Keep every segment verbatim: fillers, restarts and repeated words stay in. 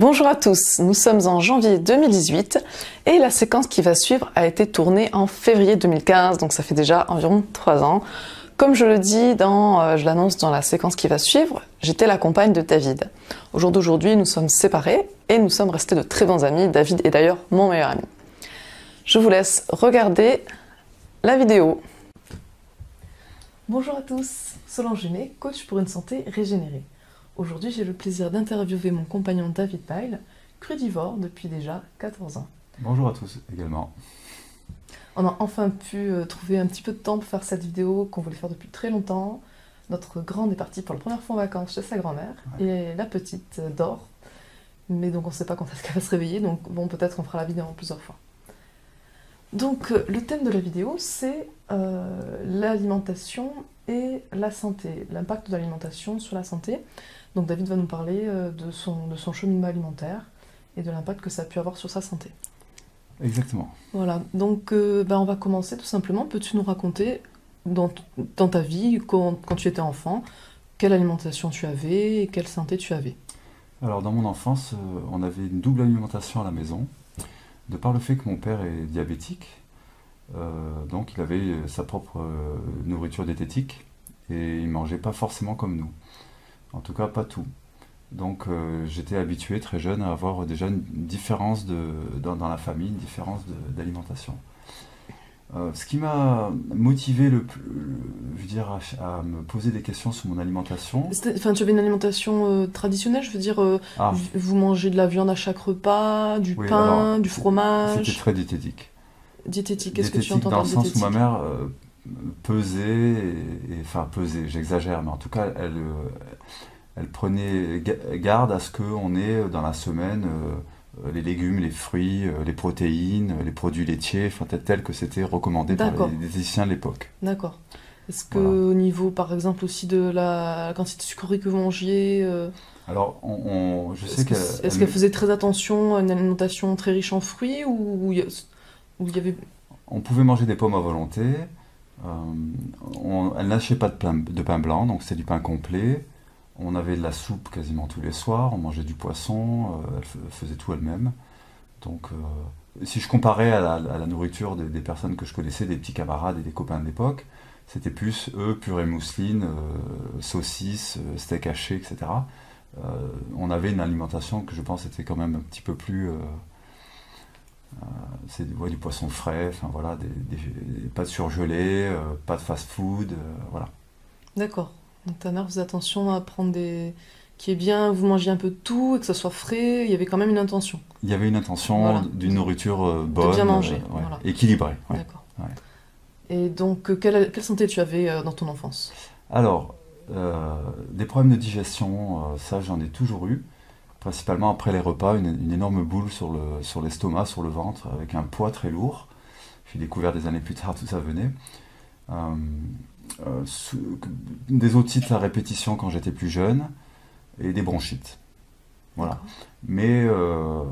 Bonjour à tous, nous sommes en janvier deux mille dix-huit et la séquence qui va suivre a été tournée en février deux mille quinze, donc ça fait déjà environ trois ans. Comme je le dis, dans, euh, je l'annonce dans la séquence qui va suivre, j'étais la compagne de David. Au jour d'aujourd'hui, nous sommes séparés et nous sommes restés de très bons amis. David est d'ailleurs mon meilleur ami. Je vous laisse regarder la vidéo. Bonjour à tous, Solange Aimé, coach pour une santé régénérée. Aujourd'hui, j'ai le plaisir d'interviewer mon compagnon David Pyle, crudivore depuis déjà quatorze ans. Bonjour à tous également. On a enfin pu trouver un petit peu de temps pour faire cette vidéo qu'on voulait faire depuis très longtemps. Notre grande est partie pour la première fois en vacances chez sa grand-mère, ouais. Et la petite dort. Mais donc on ne sait pas quand est-ce qu'elle va se réveiller, donc bon, peut-être qu'on fera la vidéo en plusieurs fois. Donc le thème de la vidéo, c'est euh, l'alimentation et la santé, l'impact de l'alimentation sur la santé. Donc David va nous parler de son, de son cheminement alimentaire et de l'impact que ça a pu avoir sur sa santé. Exactement. Voilà, donc euh, ben on va commencer tout simplement. Peux-tu nous raconter dans, dans ta vie, quand, quand tu étais enfant, quelle alimentation tu avais et quelle santé tu avais? Alors dans mon enfance, euh, on avait une double alimentation à la maison, de par le fait que mon père est diabétique, euh, donc il avait sa propre euh, nourriture diététique et il ne mangeait pas forcément comme nous. En tout cas, pas tout. Donc euh, j'étais habitué très jeune à avoir déjà une différence de, dans, dans la famille, une différence d'alimentation. Euh, ce qui m'a motivé le, le, je veux dire, à, à me poser des questions sur mon alimentation... Enfin, tu avais une alimentation euh, traditionnelle, je veux dire, euh, ah. vous mangez de la viande à chaque repas, du oui, pain, alors, du fromage... C'était très diététique. Diététique, qu'est-ce que tu entends par diététique ? Dans le sens où ma mère... Euh, pesée, et, et, enfin pesée, j'exagère, mais en tout cas, elle, elle prenait garde à ce qu'on ait dans la semaine euh, les légumes, les fruits, les protéines, les produits laitiers, enfin, tel, tel que c'était recommandé par les diététiciens de l'époque. D'accord. Est-ce qu'au voilà. niveau, par exemple, aussi de la quantité de sucreries que vous mangiez euh... Alors, on, on, je sais qu'elle... Est-ce qu'elle elle... qu faisait très attention à une alimentation très riche en fruits ou il y avait... On pouvait manger des pommes à volonté. Euh, on, elle n'achetait pas de pain, de pain blanc, donc c'était du pain complet. On avait de la soupe quasiment tous les soirs, on mangeait du poisson, euh, elle faisait tout elle-même. Donc euh, si je comparais à la, à la nourriture des, des personnes que je connaissais, des petits camarades et des copains de l'époque, c'était plus eux, purée mousseline, euh, saucisses, euh, steak haché, et cetera. Euh, on avait une alimentation que je pense était quand même un petit peu plus... Euh, Euh, c'est ouais, du poisson frais, enfin voilà, des, des, des, pas de surgelé, euh, pas de fast-food, euh, voilà. D'accord. Donc ta mère faisait attention à prendre des... qui est bien, vous mangez un peu de tout, et que ça soit frais, il y avait quand même une intention. Il y avait une intention voilà. d'une nourriture euh, bonne, de bien manger, euh, ouais, voilà. équilibrée. Ouais. D'accord. Ouais. Et donc, quelle, quelle santé tu avais euh, dans ton enfance? Alors, euh, des problèmes de digestion, euh, ça j'en ai toujours eu. Principalement après les repas, une, une énorme boule sur le, sur l'estomac, sur le ventre, avec un poids très lourd. J'ai découvert des années plus tard tout ça venait. Euh, euh, sous, des otites à répétition quand j'étais plus jeune, et des bronchites. Voilà. Mais euh,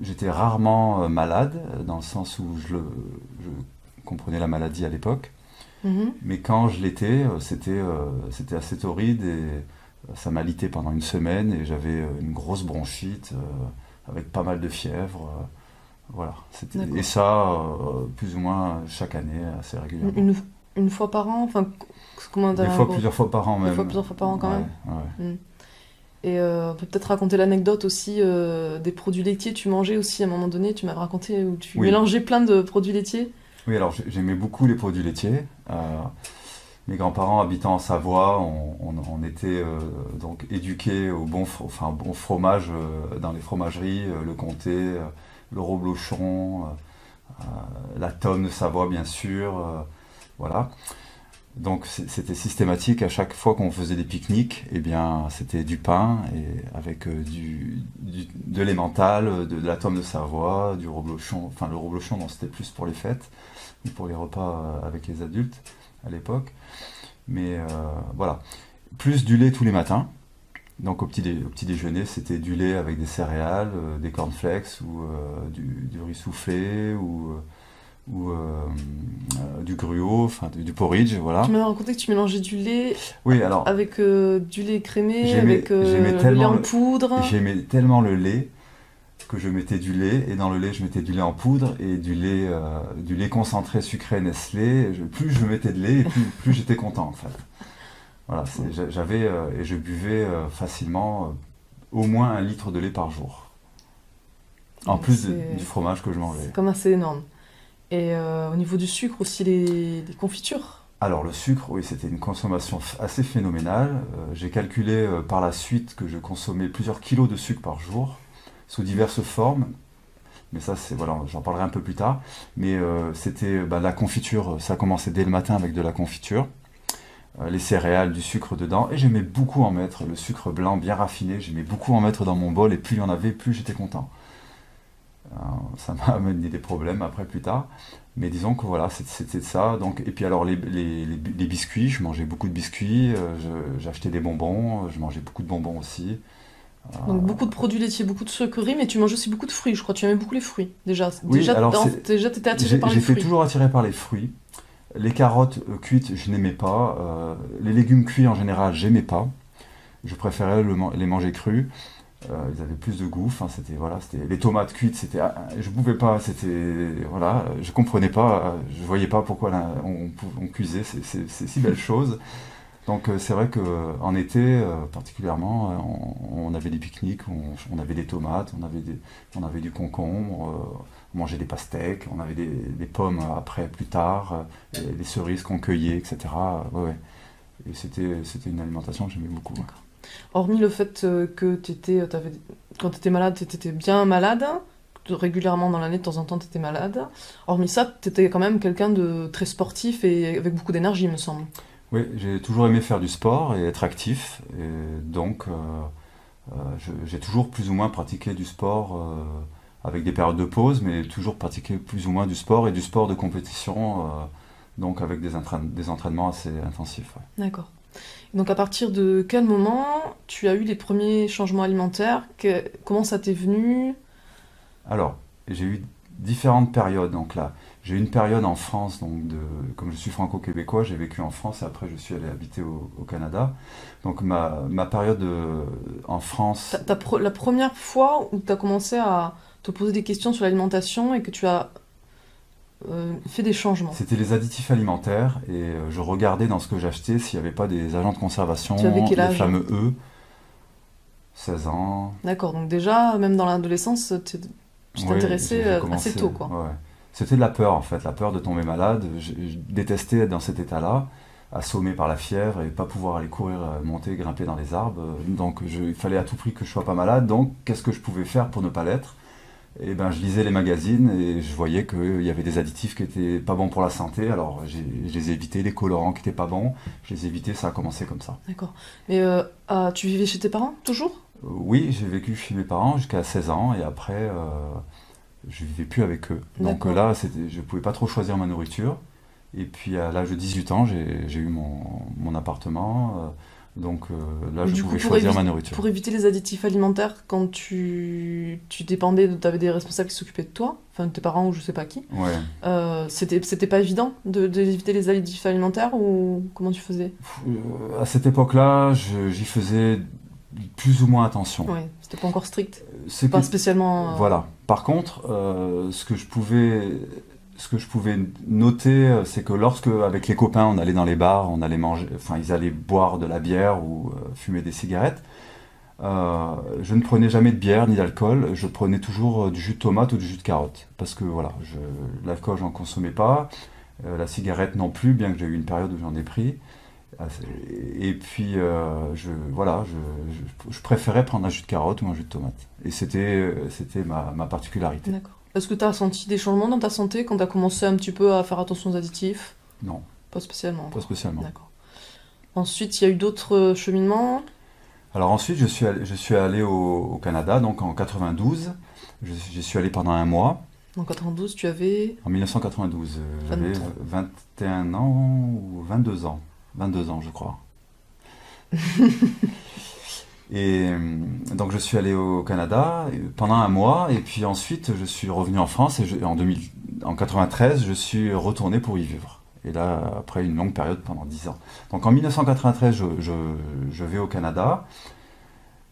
j'étais rarement malade, dans le sens où je, le, je comprenais la maladie à l'époque. Mm-hmm. Mais quand je l'étais, c'était euh, c'était assez torride et... Ça m'alitait pendant une semaine et j'avais une grosse bronchite euh, avec pas mal de fièvre. Euh, voilà. Et ça, euh, plus ou moins chaque année, assez régulièrement. Une, une fois par an enfin, comment Des fois, gros... plusieurs fois par an même. Des fois, plusieurs fois par an quand ouais, même. Ouais. Mm. Et euh, on peut peut-être raconter l'anecdote aussi euh, des produits laitiers. Tu mangeais aussi à un moment donné, tu m'as raconté où tu oui. mélangeais plein de produits laitiers. Oui, alors j'aimais beaucoup les produits laitiers. Euh, Mes grands-parents habitant en Savoie, on, on, on était euh, donc éduqués au bon, enfin, bon fromage euh, dans les fromageries, euh, le Comté, euh, le Reblochon, euh, euh, la Tome de Savoie bien sûr, euh, voilà. Donc c'était systématique, à chaque fois qu'on faisait des pique-niques, eh bien c'était du pain et avec euh, du, du, de l'emmental, de, de la Tome de Savoie, du Reblochon, enfin le Reblochon c'était plus pour les fêtes, ou pour les repas avec les adultes. À l'époque, mais euh, voilà, plus du lait tous les matins, donc au petit, dé au petit déjeuner c'était du lait avec des céréales, euh, des cornflakes ou euh, du, du riz soufflé ou, ou euh, euh, du gruau, enfin du, du porridge, voilà. Tu m'as raconté que tu mélangeais du lait, oui, alors, avec euh, du lait crémé, avec euh, le lait en poudre. J'aimais tellement le lait que je mettais du lait, et dans le lait je mettais du lait en poudre et du lait, euh, du lait concentré sucré Nestlé. Je, plus je mettais de lait, et plus, plus j'étais content en fait. Voilà, j'avais euh, et je buvais euh, facilement euh, au moins un litre de lait par jour. En donc plus de, du fromage que je mangeais. C'est quand même assez énorme. Et euh, au niveau du sucre aussi, les, les confitures. Alors le sucre, oui, c'était une consommation assez phénoménale. Euh, j'ai calculé euh, par la suite que je consommais plusieurs kilos de sucre par jour, sous diverses formes. Mais ça, c'est voilà, j'en parlerai un peu plus tard. Mais euh, c'était bah, la confiture, ça commençait dès le matin avec de la confiture. Euh, les céréales, du sucre dedans. Et j'aimais beaucoup en mettre, le sucre blanc bien raffiné, j'aimais beaucoup en mettre dans mon bol. Et plus il y en avait, plus j'étais content. Ça m'a amené des problèmes après plus tard, mais disons que voilà, c'était ça. Donc, et puis alors les, les, les biscuits, je mangeais beaucoup de biscuits, j'achetais des bonbons, je mangeais beaucoup de bonbons aussi. Donc euh... beaucoup de produits laitiers, beaucoup de sucreries, mais tu manges aussi beaucoup de fruits, je crois. Tu aimais beaucoup les fruits, déjà. Oui, déjà, déjà tu étais attiré par les fruits. J'étais toujours attiré par les fruits. Les carottes euh, cuites, je n'aimais pas. Euh, les légumes cuits, en général, j'aimais pas. Je préférais le, les manger crus. Euh, ils avaient plus de goût, enfin, c'était, voilà, c'était, les tomates cuites, c'était, je ne pouvais pas, c'était, voilà, je ne comprenais pas, je ne voyais pas pourquoi là, on, on, on cuisait ces, ces, ces si belles choses. Donc c'est vrai qu'en été, euh, particulièrement, on, on avait des pique-niques, on, on avait des tomates, on avait, des, on avait du concombre, euh, on mangeait des pastèques, on avait des, des pommes après, plus tard, euh, des cerises qu'on cueillait, et cetera. Ouais, ouais. Et c'était, c'était une alimentation que j'aimais beaucoup. Hormis le fait que t'étais, t'avais, quand tu étais malade, tu étais bien malade, régulièrement dans l'année, de temps en temps, tu étais malade. Hormis ça, tu étais quand même quelqu'un de très sportif et avec beaucoup d'énergie, il me semble. Oui, j'ai toujours aimé faire du sport et être actif. Et donc, euh, euh, j'ai toujours plus ou moins pratiqué du sport euh, avec des périodes de pause, mais toujours pratiqué plus ou moins du sport et du sport de compétition, euh, donc avec des, entraî des entraînements assez intensifs. Ouais. D'accord. Donc à partir de quel moment tu as eu les premiers changements alimentaires? Que, comment ça t'est venu? Alors, j'ai eu différentes périodes. Donc là, j'ai eu une période en France, donc de, comme je suis franco-québécois, j'ai vécu en France et après je suis allé habiter au, au Canada. Donc ma, ma période de, en France... T'as, t'as pr- la première fois où tu as commencé à te poser des questions sur l'alimentation et que tu as... Euh, fait des changements. C'était les additifs alimentaires et euh, je regardais dans ce que j'achetais s'il n'y avait pas des agents de conservation, les fameux E. seize ans. D'accord, donc déjà, même dans l'adolescence, tu t'intéressais oui, assez tôt, quoi. Ouais. C'était de la peur, en fait, la peur de tomber malade. Je, je détestais être dans cet état-là, assommé par la fièvre et pas pouvoir aller courir, monter, grimper dans les arbres. Donc je, il fallait à tout prix que je sois pas malade. Donc qu'est-ce que je pouvais faire pour ne pas l'être? Et ben, je lisais les magazines et je voyais qu'il y avait des additifs qui n'étaient pas bons pour la santé. Alors, je les ai évités, les colorants qui n'étaient pas bons, je les ai évités, ça a commencé comme ça. D'accord. Mais euh, euh, tu vivais chez tes parents, toujours? Oui, j'ai vécu chez mes parents jusqu'à seize ans et après, euh, je ne vivais plus avec eux. Donc là, je ne pouvais pas trop choisir ma nourriture. Et puis, à l'âge de dix-huit ans, j'ai eu mon, mon appartement. Euh, Donc euh, là, je pouvais choisir ma nourriture. Pour éviter les additifs alimentaires, quand tu, tu dépendais, tu avais des responsables qui s'occupaient de toi, enfin de tes parents ou je sais pas qui, ouais. euh, c'était pas évident d'éviter les additifs alimentaires ou comment tu faisais? Euh, à cette époque-là, j'y faisais plus ou moins attention. Oui, c'était pas encore strict. C'est pas que, spécialement... Euh... Voilà. Par contre, euh, ce que je pouvais... Ce que je pouvais noter, c'est que lorsque, avec les copains, on allait dans les bars, on allait manger, enfin, ils allaient boire de la bière ou euh, fumer des cigarettes, euh, je ne prenais jamais de bière ni d'alcool, je prenais toujours du jus de tomate ou du jus de carotte. Parce que, voilà, l'alcool, je n'en consommais pas, euh, la cigarette non plus, bien que j'ai eu une période où j'en ai pris. Et puis, euh, je, voilà, je, je, je préférais prendre un jus de carotte ou un jus de tomate. Et c'était ma, ma particularité. D'accord. Est-ce que tu as senti des changements dans ta santé quand tu as commencé un petit peu à faire attention aux additifs? Non. Pas spécialement. Pas spécialement. D'accord. Ensuite, il y a eu d'autres cheminements? Alors ensuite, je suis allé, je suis allé au, au Canada, donc en quatre-vingt-douze. Je, je suis allé pendant un mois. En quatre-vingt-douze, tu avais... En mille neuf cent quatre-vingt-douze, j'avais vingt-et-un ans ou vingt-deux ans. vingt-deux ans, je crois. Et donc je suis allé au Canada pendant un mois et puis ensuite je suis revenu en France et je, en 2000, en mille neuf cent quatre-vingt-treize, je suis retourné pour y vivre. Et là, après une longue période, pendant dix ans. Donc en mille neuf cent quatre-vingt-treize, je, je, je vais au Canada,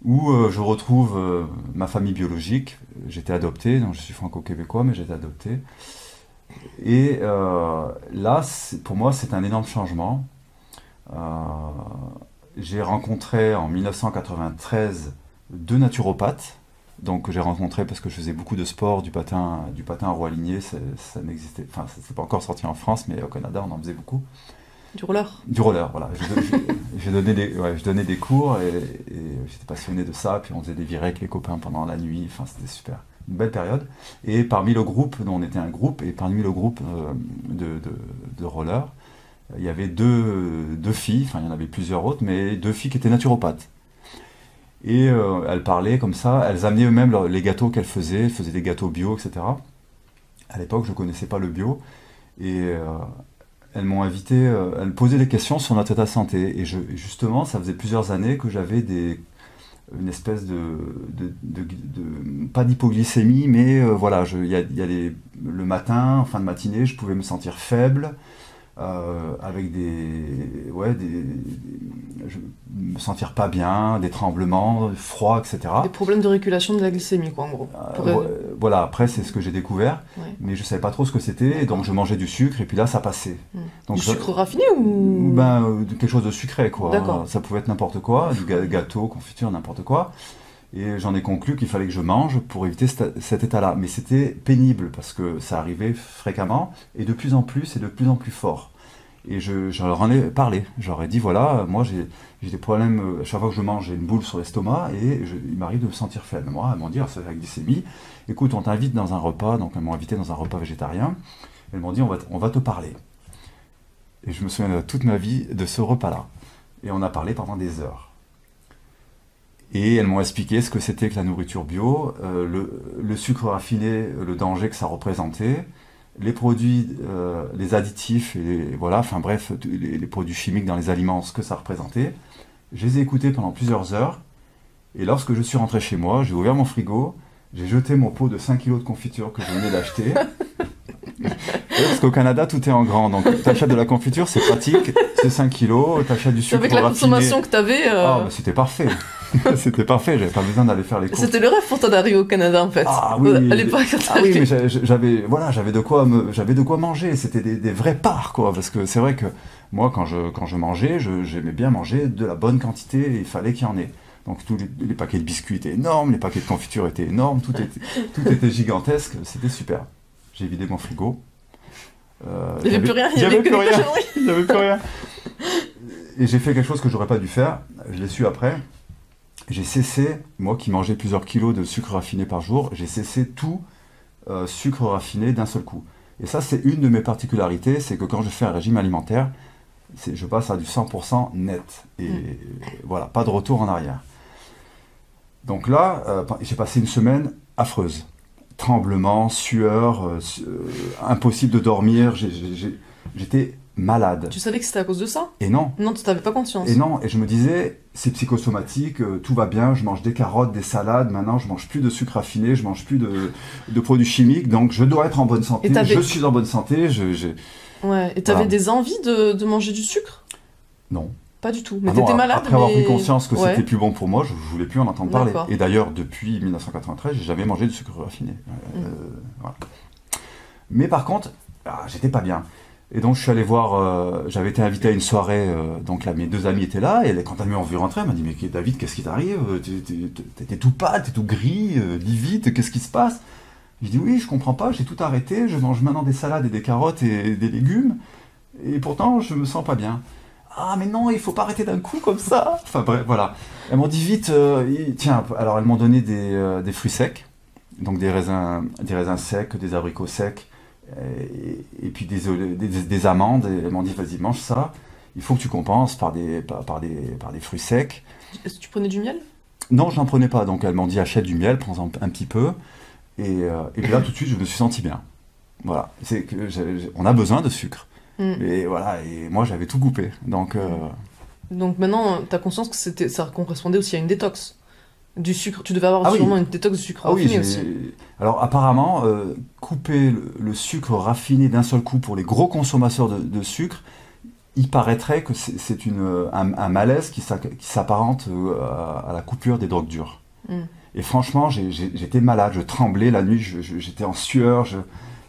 où euh, je retrouve euh, ma famille biologique. J'étais adopté, donc je suis franco-québécois, mais j'étais adopté. Et euh, là, pour moi, c'est un énorme changement. Euh, j'ai rencontré en mille neuf cent quatre-vingt-treize deux naturopathes, donc que j'ai rencontré parce que je faisais beaucoup de sport, du patin, du patin à roues alignées, ça, ça n'existait, enfin c'est pas encore sorti en France, mais au Canada on en faisait beaucoup. Du roller. Du roller, voilà. Je, je, je, donnais, des, ouais, je donnais des cours et, et j'étais passionné de ça, puis on faisait des virées avec les copains pendant la nuit, enfin c'était super, une belle période. Et parmi le groupe, on était un groupe, et parmi le groupe euh, de, de, de roller, il y avait deux, deux filles, enfin il y en avait plusieurs autres, mais deux filles qui étaient naturopathes. Et euh, elles parlaient comme ça, elles amenaient eux-mêmes leur, les gâteaux qu'elles faisaient, elles faisaient des gâteaux bio, et cetera. À l'époque, je ne connaissais pas le bio, et euh, elles m'ont invité, euh, elles me posaient des questions sur notre état santé. Et je, justement, ça faisait plusieurs années que j'avais des, une espèce de, de, de, de, de pas d'hypoglycémie, mais euh, voilà, je, y a, y a les, le matin, en fin de matinée, je pouvais me sentir faible, Euh, avec des, ouais, des, des, je me sentir pas bien, des tremblements, froid, et cetera. Des problèmes de régulation de la glycémie, quoi, en gros. Pour... Euh, voilà, après, c'est ce que j'ai découvert, ouais. Mais je savais pas trop ce que c'était, donc je mangeais du sucre, et puis là, ça passait. Mmh. Donc, du je... sucre raffiné ou... Ben, euh, quelque chose de sucré, quoi. D'accord. Ça pouvait être n'importe quoi, du gâteau, confiture, n'importe quoi. Et j'en ai conclu qu'il fallait que je mange pour éviter cet état-là. Mais c'était pénible parce que ça arrivait fréquemment et de plus en plus et de plus en plus fort. Et je, je leur en ai parlé. J'aurais dit, voilà, moi j'ai des problèmes, chaque fois que je mange, j'ai une boule sur l'estomac et je, il m'arrive de me sentir faible. Moi, elles m'ont dit, c'est la glycémie. Écoute, on t'invite dans un repas, donc elles m'ont invité dans un repas végétarien. Elles m'ont dit, on va, on va te parler. Et je me souviens de toute ma vie de ce repas-là. Et on a parlé pendant des heures. Et elles m'ont expliqué ce que c'était que la nourriture bio, euh, le, le sucre raffiné, le danger que ça représentait, les produits, euh, les additifs, et les, voilà, enfin bref, les, les produits chimiques dans les aliments, ce que ça représentait. Je les ai écoutés pendant plusieurs heures, et lorsque je suis rentré chez moi, j'ai ouvert mon frigo, j'ai jeté mon pot de cinq kilos de confiture que je venais d'acheter. Parce qu'au Canada, tout est en grand. Donc, tu achètes de la confiture, c'est pratique, c'est cinq kilos, tu achètes du sucre raffiné. Avec la consommation que tu avais. Euh... Ah, bah, c'était parfait. C'était parfait, j'avais pas besoin d'aller faire les courses. C'était le rêve pour toi d'arriver au Canada, en fait. Ah oui, ah, oui mais j'avais voilà, de, de quoi manger. C'était des, des vrais parts, quoi. Parce que c'est vrai que moi, quand je, quand je mangeais, j'aimais bien manger de la bonne quantité et il fallait qu'il y en ait. Donc tous les, les paquets de biscuits étaient énormes, les paquets de confiture étaient énormes, tout était, tout était gigantesque, c'était super. J'ai vidé mon frigo. Euh, il n'y avait plus rien, il n'y avait, avait, avait plus rien. Et j'ai fait quelque chose que j'aurais pas dû faire, je l'ai su après. J'ai cessé, moi qui mangeais plusieurs kilos de sucre raffiné par jour, j'ai cessé tout euh, sucre raffiné d'un seul coup. Et ça, c'est une de mes particularités, c'est que quand je fais un régime alimentaire, je passe à du cent pour cent net. Et mmh. voilà, pas de retour en arrière. Donc là, euh, j'ai passé une semaine affreuse. Tremblements, sueur, euh, impossible de dormir, j'étais malade. Tu savais que c'était à cause de ça? Et non. Non, tu n'avais pas conscience. Et non, et je me disais, c'est psychosomatique, euh, tout va bien, je mange des carottes, des salades, maintenant je mange plus de sucre raffiné, je mange plus de, de produits chimiques, donc je dois être en bonne santé, je suis en bonne santé. Je, je... Ouais, et tu avais voilà. des envies de, de manger du sucre? Non. Pas du tout, mais ah t'étais malade. Après mais... avoir pris conscience que ouais. c'était plus bon pour moi, je ne voulais plus en entendre parler. Et d'ailleurs, depuis mille neuf cent quatre-vingt-treize, j'ai jamais mangé de sucre raffiné. Euh, mm. voilà. Mais par contre, ah, j'étais pas bien. Et donc je suis allé voir, euh, j'avais été invité à une soirée, euh, donc là mes deux amis étaient là, et quand elles m'ont vu rentrer, elles m'ont dit, mais David, qu'est-ce qui t'arrive? T'étais tout pâle, t'es tout gris, euh, dis vite, qu'est-ce qui se passe? Je dis, oui, je comprends pas, j'ai tout arrêté, je mange maintenant des salades et des carottes et des légumes, et pourtant je me sens pas bien. Ah mais non, il faut pas arrêter d'un coup comme ça. Enfin bref, voilà. Elles m'ont dit vite, euh, tiens, alors elles m'ont donné des, euh, des fruits secs, donc des raisins, des raisins secs, des abricots secs, et, et puis des, des, des amandes. Et elles m'ont dit vas-y mange ça. Il faut que tu compenses par des, par, par des, par des fruits secs. Est-ce que tu prenais du miel? Non, je n'en prenais pas. Donc elles m'ont dit achète du miel, prends-en un petit peu. Et, euh, et puis là tout de suite je me suis senti bien. Voilà, c'est que j'ai, j'ai, on a besoin de sucre. Mm. Et voilà, et moi j'avais tout coupé. Donc, euh... donc maintenant, tu as conscience que ça correspondait aussi à une détox. Du sucre, tu devais avoir ah sûrement oui. une détox de sucre ah raffiné oui, aussi. Alors apparemment, euh, couper le, le sucre raffiné d'un seul coup pour les gros consommateurs de, de sucre, il paraîtrait que c'est un, un malaise qui s'apparente à, à la coupure des drogues dures. Mm. Et franchement, j'étais malade, je tremblais la nuit, j'étais en sueur. Je,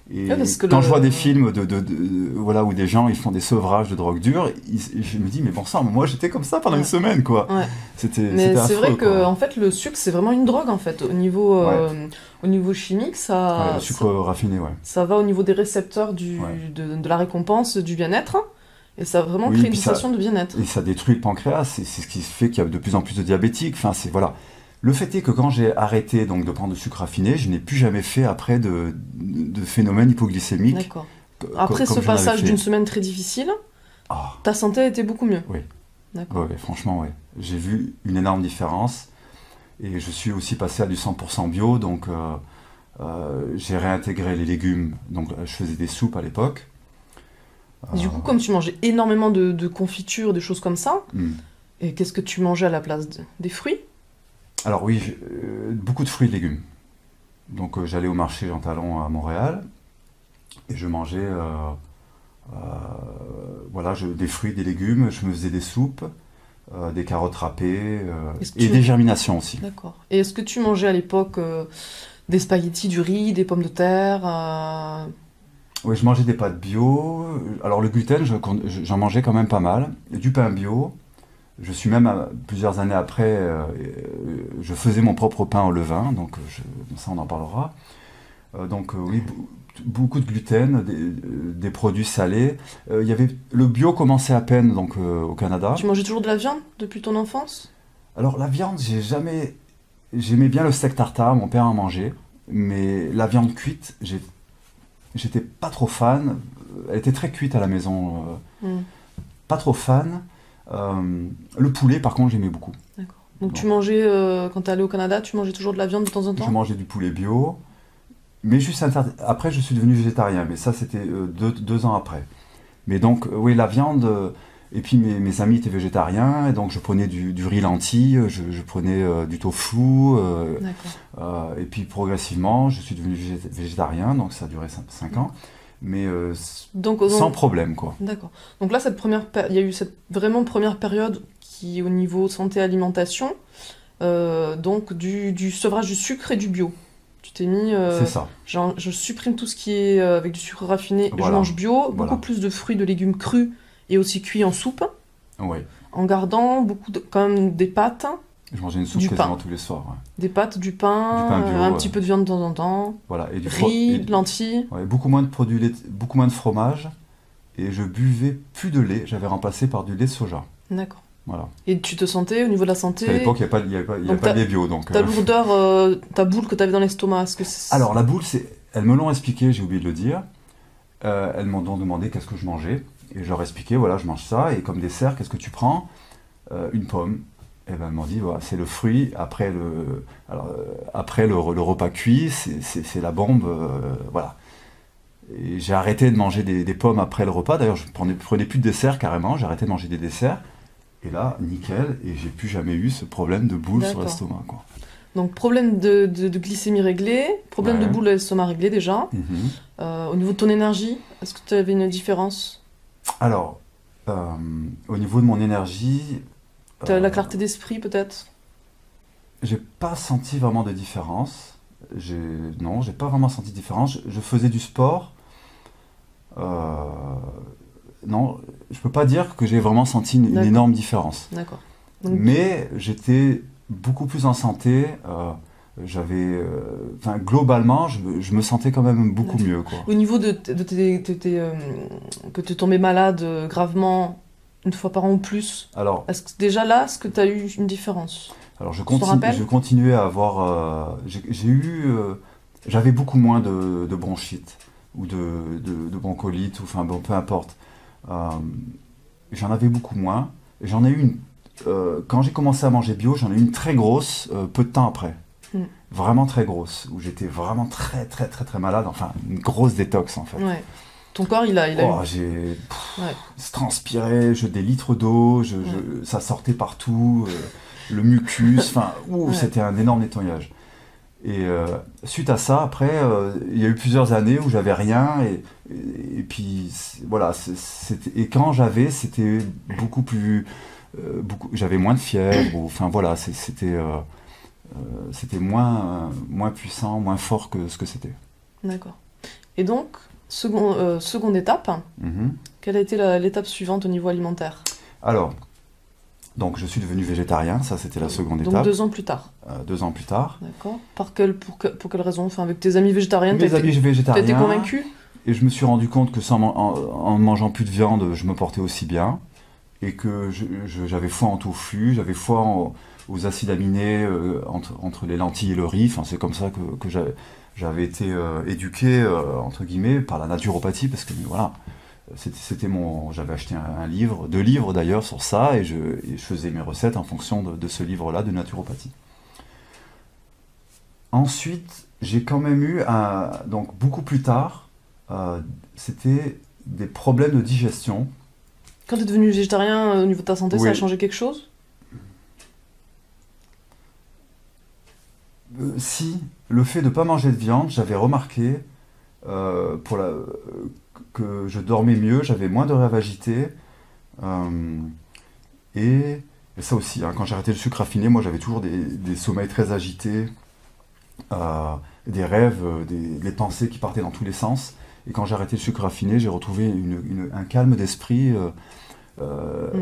et ouais, quand le... je vois des films de, de, de, de, voilà, où des gens ils font des sevrages de drogue dure, ils, je me dis, mais bon sang, moi j'étais comme ça pendant ouais. une semaine, quoi. Ouais. C'était Mais c'est vrai que en fait, le sucre, c'est vraiment une drogue, en fait. Au niveau, ouais. euh, au niveau chimique, ça... Ouais, le sucre ça, raffiné, ouais. Ça va au niveau des récepteurs du, ouais. de, de la récompense, du bien-être. Et ça vraiment oui, crée une sensation de bien-être. Et ça détruit le pancréas, c'est ce qui fait qu'il y a de plus en plus de diabétiques. Enfin, c'est... Voilà. Le fait est que quand j'ai arrêté donc, de prendre du sucre raffiné, je n'ai plus jamais fait après de, de phénomène hypoglycémique. D'accord. Après ce passage d'une semaine très difficile, oh. ta santé était beaucoup mieux. Oui. D'accord. Ouais, ouais, franchement, oui. J'ai vu une énorme différence. Et je suis aussi passé à du cent pour cent bio, donc euh, euh, j'ai réintégré les légumes. Donc je faisais des soupes à l'époque. Euh... Du coup, comme tu mangeais énormément de, de confitures, des choses comme ça, mm. et qu'est-ce que tu mangeais à la place de, des fruits? Alors oui, euh, beaucoup de fruits et légumes. Donc euh, j'allais au marché Jean-Talon à Montréal et je mangeais euh, euh, voilà, je, des fruits, des légumes, je me faisais des soupes, euh, des carottes râpées euh, et tu... des germinations aussi. D'accord. Et est-ce que tu mangeais à l'époque euh, des spaghettis, du riz, des pommes de terre euh... Oui, je mangeais des pâtes bio. Alors le gluten, j'en je, mangeais quand même pas mal. Du pain bio. Je suis même, plusieurs années après, euh, je faisais mon propre pain au levain, donc je, ça on en parlera. Euh, donc euh, oui, beaucoup de gluten, des, des produits salés. Euh, y avait, le bio commençait à peine donc, euh, au Canada. Tu mangeais toujours de la viande depuis ton enfance? Alors la viande, j'ai jamais... J'aimais bien le steak tartare, mon père en mangeait, mais la viande cuite, j'étais pas trop fan. Elle était très cuite à la maison, euh, mm. pas trop fan. Euh, le poulet, par contre, j'aimais beaucoup. D'accord. Donc, donc tu mangeais, euh, quand tu allais au Canada, tu mangeais toujours de la viande de temps en temps? Je mangeais du poulet bio, mais juste interdit. Après, je suis devenu végétarien, mais ça, c'était euh, deux, deux ans après. Mais donc, euh, oui, la viande, euh, et puis mes, mes amis étaient végétariens, et donc je prenais du, du riz lentille, je, je prenais euh, du tofu, euh, euh, et puis progressivement, je suis devenu végétarien, donc ça a duré cinq ans. Mais euh, donc, donc, sans problème, quoi. D'accord. Donc là, cette première, il y a eu cette vraiment première période qui, au niveau santé-alimentation, euh, donc du, du sevrage du sucre et du bio. Tu t'es mis... Euh, C'est ça. Genre, je supprime tout ce qui est euh, avec du sucre raffiné, voilà. Je mange bio, voilà. Beaucoup plus de fruits, de légumes crus et aussi cuits en soupe. Oui. En gardant beaucoup, de, quand même, des pâtes. Je mangeais une soupe du quasiment pain. Tous les soirs. Ouais. Des pâtes, du pain, du pain bio, un ouais. petit peu de viande de temps en temps, voilà. Et du riz, et du... lentilles. Ouais, beaucoup moins de produits, lait... beaucoup moins de fromage. Et je buvais plus de lait, j'avais remplacé par du lait de soja. D'accord. Voilà. Et tu te sentais au niveau de la santé? À l'époque, il n'y avait pas, y avait pas de lait bio. Donc, ta euh... lourdeur, euh, ta boule que tu avais dans l'estomac, est-ce que c'est... Alors la boule, elles me l'ont expliqué, j'ai oublié de le dire. Euh, elles m'ont donc demandé qu'est-ce que je mangeais. Et je leur ai expliqué, voilà, je mange ça. Et comme dessert, qu'est-ce que tu prends? euh, Une pomme. Eh ben, elle m'a dit, voilà, c'est le fruit, après le, alors, après le, le repas cuit, c'est la bombe, euh, voilà. J'ai arrêté de manger des, des pommes après le repas, d'ailleurs je ne prenais, prenais plus de dessert carrément, j'ai arrêté de manger des desserts, et là, nickel, et j'ai plus jamais eu ce problème de boule sur l'estomac, quoi. Donc problème de, de, de glycémie réglée, problème ouais. de boule à l'estomac réglée déjà. Mm-hmm. euh, au niveau de ton énergie, est-ce que tu avais une différence? Alors, euh, au niveau de mon énergie... T'as euh, la clarté d'esprit, peut-être? J'ai pas senti vraiment de différence. Non, j'ai pas vraiment senti de différence. Je, je faisais du sport. Euh, non, je peux pas dire que j'ai vraiment senti une, une énorme différence. D'accord. Mais j'étais beaucoup plus en santé. Euh, J'avais, euh, enfin, globalement, je, je me sentais quand même beaucoup mieux, quoi. Au niveau de, de tes, de tes, euh, que tu tombais malade euh, gravement... Une fois par an ou plus. Alors, est-ce que déjà là, est-ce que tu as eu une différence? Alors, je, continu, je continuais à avoir... Euh, j'ai eu... Euh, J'avais beaucoup moins de, de bronchite ou de, de, de broncolite, ou enfin, bon, peu importe. Euh, j'en avais beaucoup moins. J'en ai eu une... Euh, quand j'ai commencé à manger bio, j'en ai eu une très grosse, euh, peu de temps après. Mm. Vraiment très grosse, où j'étais vraiment très, très, très, très malade. Enfin, une grosse détox, en fait. Ouais. Ton corps, il a... Il a oh, eu... j'ai ouais. transpiré, je des litres d'eau, je, ouais. je, ça sortait partout. Euh, le mucus, enfin, ouais. C'était un énorme nettoyage. Et euh, suite à ça, après, euh, il y a eu plusieurs années où j'avais rien, et, et, et puis voilà, c'était, et quand j'avais, c'était beaucoup plus, euh, beaucoup, j'avais moins de fièvre, ou, enfin voilà, c'était euh, euh, c'était moins, euh, moins puissant, moins fort que ce que c'était. D'accord. Et donc, second, euh, seconde étape, mm-hmm. Quelle a été l'étape suivante au niveau alimentaire? Alors, donc je suis devenu végétarien, ça c'était la seconde donc étape. Donc deux ans plus tard. Euh, deux ans plus tard. D'accord. Par quelle, pour, que, pour quelle raison? Enfin, avec tes amis végétariens, mes amis végétariens. T'as été convaincu? Et je me suis rendu compte que sans, en, en mangeant plus de viande, je me portais aussi bien. Et que j'avais foi en tofu, j'avais foi en, aux acides aminés euh, entre, entre les lentilles et le riz. Enfin, c'est comme ça que, que j'avais... J'avais été euh, éduqué, euh, entre guillemets, par la naturopathie, parce que voilà, c'était mon... J'avais acheté un, un livre, deux livres d'ailleurs sur ça, et je, et je faisais mes recettes en fonction de, de ce livre-là, de naturopathie. Ensuite, j'ai quand même eu, un, donc beaucoup plus tard, euh, c'était des problèmes de digestion. Quand tu es devenu végétarien, euh, au niveau de ta santé, oui. Ça a changé quelque chose ? Euh, si, le fait de ne pas manger de viande, j'avais remarqué euh, pour la, euh, que je dormais mieux, j'avais moins de rêves agités. Euh, et, et ça aussi, hein, quand j'ai arrêté le sucre raffiné, moi j'avais toujours des, des sommeils très agités, euh, des rêves, des, des pensées qui partaient dans tous les sens. Et quand j'ai arrêté le sucre raffiné, j'ai retrouvé une, une, un calme d'esprit. Euh, Euh,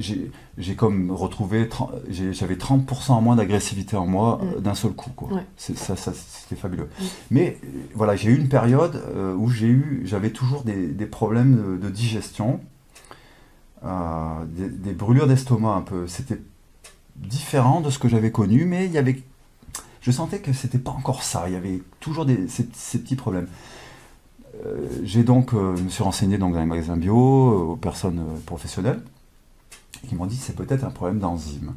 mm. J'ai comme retrouvé, j'avais trente pour cent en moins d'agressivité en moi mm. d'un seul coup. Quoi. Ouais. Ça, ça c'était fabuleux. Mm. Mais voilà, j'ai eu une période euh, où j'ai eu, j'avais toujours des, des problèmes de, de digestion, euh, des, des brûlures d'estomac un peu. C'était différent de ce que j'avais connu, mais il y avait, je sentais que c'était pas encore ça. Il y avait toujours des, ces, ces petits problèmes. J'ai donc, euh, je me suis renseigné donc, dans les magasins bio, euh, aux personnes euh, professionnelles, qui m'ont dit que c'est peut-être un problème d'enzyme.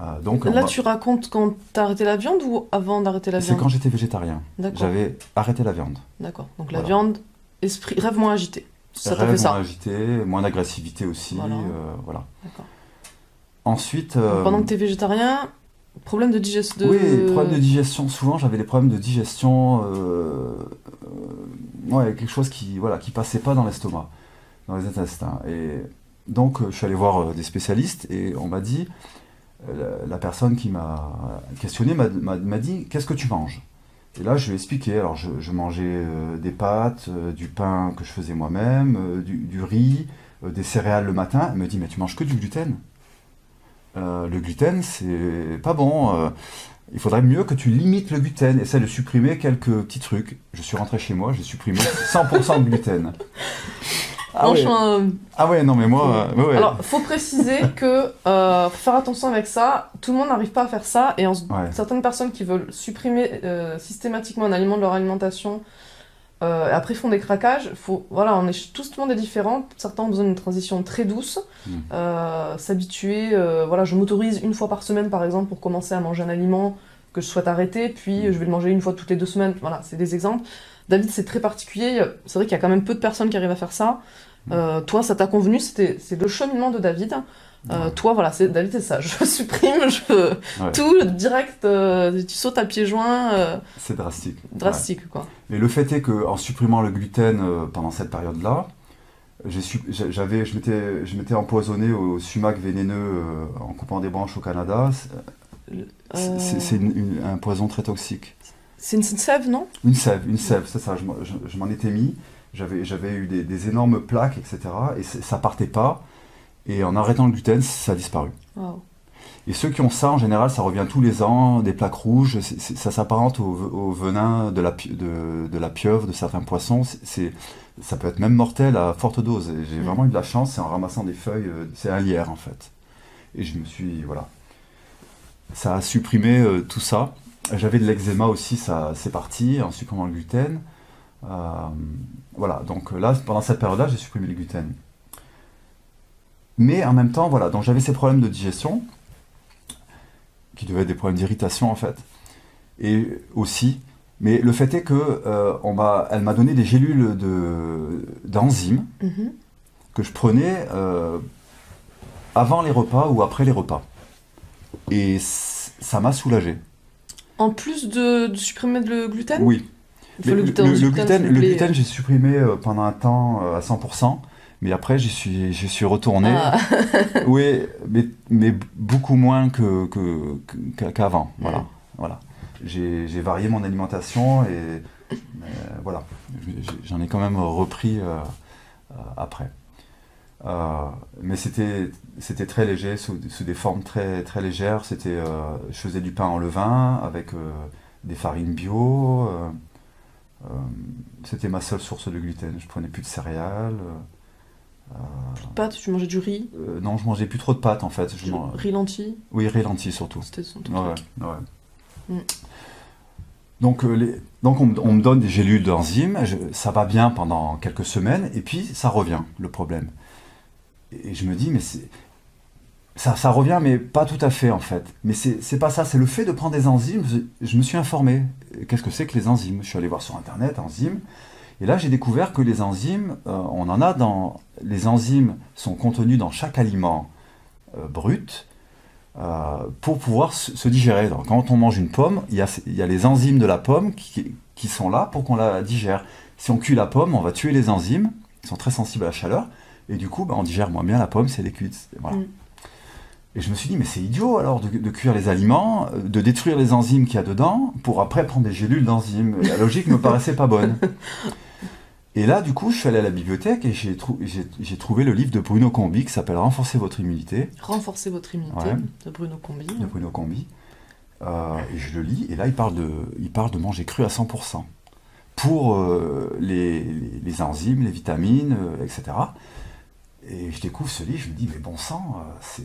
Euh, donc, là, va... tu racontes quand tu as arrêté la viande ou avant d'arrêter la viande? C'est quand j'étais végétarien. J'avais arrêté la viande. D'accord. Donc la voilà. viande, esprit, rêve moins agité. Ça t'a fait ça? Rêve moins agité, moins d'agressivité aussi. Voilà. Euh, voilà. D'accord. Ensuite... Euh... Pendant que tu es végétarien... Problème de digestion. De... Oui, problème de digestion. Souvent, j'avais des problèmes de digestion. Euh, euh, ouais, quelque chose qui, voilà, qui passait pas dans l'estomac, dans les intestins. Et donc, je suis allé voir des spécialistes et on m'a dit, la, la personne qui m'a questionné m'a dit, qu'est-ce que tu manges? Et là, je lui ai expliqué. Alors, je, je mangeais euh, des pâtes, euh, du pain que je faisais moi-même, euh, du, du riz, euh, des céréales le matin. Elle me dit, mais tu manges que du gluten? Euh, le gluten, c'est pas bon. Euh, il faudrait mieux que tu limites le gluten. Essaie de supprimer quelques petits trucs. Je suis rentré chez moi, j'ai supprimé cent pour cent de gluten. Ah, non, ouais. Un... ah ouais, non mais moi... Euh, ouais. Alors, faut préciser que, euh, faut faire attention avec ça, tout le monde n'arrive pas à faire ça. Et en... ouais. Certaines personnes qui veulent supprimer euh, systématiquement un aliment de leur alimentation, euh, et après font des craquages, faut... voilà, on est... tout, tout le monde est différent, certains ont besoin d'une transition très douce, mmh. euh, s'habituer, euh, voilà, je m'autorise une fois par semaine par exemple pour commencer à manger un aliment que je souhaite arrêter, puis mmh. je vais le manger une fois toutes les deux semaines, voilà, c'est des exemples. David, c'est très particulier, c'est vrai qu'il y a quand même peu de personnes qui arrivent à faire ça, mmh. euh, toi ça t'a convenu, c'est le cheminement de David, euh, mmh. toi voilà, David c'est ça, je supprime, je... Ouais. Tout, direct, euh, tu sautes à pieds joints. Euh... C'est drastique. Drastique, ouais. Quoi. Mais le fait est qu'en supprimant le gluten euh, pendant cette période-là, su... je m'étais empoisonné au sumac vénéneux euh, en coupant des branches au Canada, c'est euh... un poison très toxique. C'est une sève, non? Une sève, une sève, c'est ça, je, je, je m'en étais mis, j'avais eu des, des énormes plaques, et cetera. Et ça partait pas, et en arrêtant le gluten, ça a disparu. Wow. Et ceux qui ont ça, en général, ça revient tous les ans, des plaques rouges, c est, c est, ça s'apparente au, au venin de la, de, de la pieuvre, de certains poissons, c est, c est, ça peut être même mortel à forte dose. J'ai mmh. vraiment eu de la chance, c'est en ramassant des feuilles, c'est un lierre en fait. Et je me suis, voilà, ça a supprimé euh, tout ça. J'avais de l'eczéma aussi, ça c'est parti, en supprimant le gluten. Euh, voilà, donc là, pendant cette période-là, j'ai supprimé le gluten. Mais en même temps, voilà, donc j'avais ces problèmes de digestion, qui devaient être des problèmes d'irritation en fait, et aussi, mais le fait est que euh, on m'a, elle m'a donné des gélules de, d'enzymes mm-hmm. que je prenais euh, avant les repas ou après les repas. Et ça m'a soulagé. En plus de, de supprimer le gluten? Oui. Enfin, le, le, le, le gluten, gluten, le gluten j'ai supprimé pendant un temps à cent pour cent, mais après j'y suis, j'y suis retourné. Ah. Oui, mais, mais beaucoup moins que, que, que, qu'avant. Voilà, ouais. Voilà. J'ai, j'ai varié mon alimentation et euh, voilà, j'en ai quand même repris euh, euh, après. Euh, mais c'était c'était très léger, sous, sous des formes très très légères. C'était euh, je faisais du pain en levain avec euh, des farines bio. Euh, euh, c'était ma seule source de gluten. Je prenais plus de céréales. Euh, plus de pâtes, tu mangeais du riz? euh, Non, je mangeais plus trop de pâtes en fait. Je man... Riz lentilles? Oui, riz lentilles surtout. C'était son truc. Ouais, ouais. Mm. Donc, les, donc on, on me donne des gélules d'enzymes, ça va bien pendant quelques semaines, et puis ça revient, le problème. Et je me dis, mais ça, ça revient, mais pas tout à fait en fait. Mais c'est pas ça, c'est le fait de prendre des enzymes, je, je me suis informé. Qu'est-ce que c'est que les enzymes? Je suis allé voir sur internet, enzymes, et là j'ai découvert que les enzymes, euh, on en a dans... Les enzymes sont contenues dans chaque aliment euh, brut, Euh, pour pouvoir se digérer. Donc, quand on mange une pomme, il y a, il y a les enzymes de la pomme qui, qui sont là pour qu'on la digère. Si on cuit la pomme, on va tuer les enzymes, qui sont très sensibles à la chaleur, et du coup, bah, on digère moins bien la pomme si elle est cuite. Voilà. Mm. Et je me suis dit, mais c'est idiot alors de, de cuire les aliments, de détruire les enzymes qu'il y a dedans, pour après prendre des gélules d'enzymes. La logique ne me paraissait pas bonne. Et là, du coup, je suis allé à la bibliothèque et j'ai trou trouvé le livre de Bruno Comby qui s'appelle « Renforcer votre immunité ». « Renforcer votre immunité ouais. » de Bruno Comby. De Bruno Comby. Euh, et je le lis et là, il parle de, il parle de manger cru à cent pour cent pour euh, les, les, les enzymes, les vitamines, euh, et cetera. Et je découvre ce livre, je me dis « mais bon sang, euh,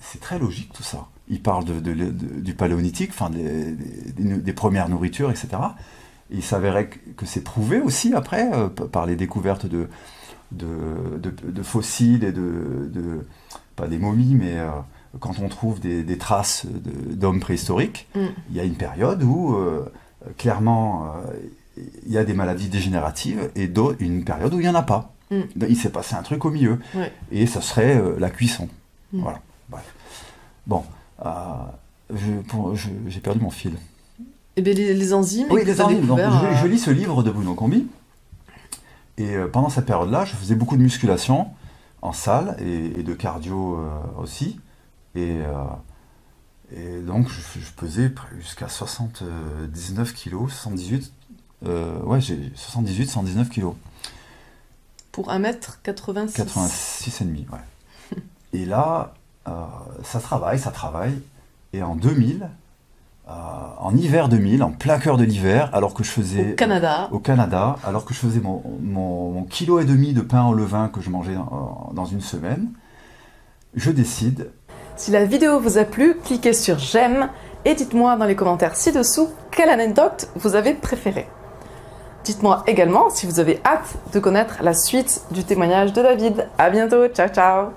c'est très logique tout ça ». Il parle de, de, de, du paléolithique, enfin des, des, des premières nourritures, et cetera. Et il s'avérait que c'est prouvé aussi après euh, par les découvertes de, de, de, de fossiles et de, de pas des momies, mais euh, quand on trouve des, des traces d'hommes de, préhistoriques, mm. Il y a une période où euh, clairement euh, il y a des maladies dégénératives et une période où il n'y en a pas. Mm. Il s'est passé un truc au milieu, ouais. Et ça serait euh, la cuisson. Mm. Voilà. Bref. Bon, euh, j'ai perdu mon fil. Eh bien, les, les enzymes. Oui, les enzymes. Donc, je, je lis ce livre de Bruno Comby. Et euh, pendant cette période-là, je faisais beaucoup de musculation en salle et, et de cardio euh, aussi. Et, euh, et donc, je, je pesais jusqu'à soixante-dix-neuf kilos, soixante-dix-huit. Euh, ouais, j'ai soixante-dix-huit, cent dix-neuf kilos. Pour un mètre quatre-vingt-six. quatre-vingt-six et demi, ouais. Et là, euh, ça travaille, ça travaille. Et en deux mille. Euh, en hiver deux mille, en plein cœur de l'hiver, alors que je faisais au Canada, euh, au Canada alors que je faisais mon, mon, mon kilo et demi de pain au levain que je mangeais dans, dans une semaine, je décide. Si la vidéo vous a plu, cliquez sur j'aime et dites-moi dans les commentaires ci-dessous quelle anecdote vous avez préférée. Dites-moi également si vous avez hâte de connaître la suite du témoignage de David. À bientôt, ciao ciao.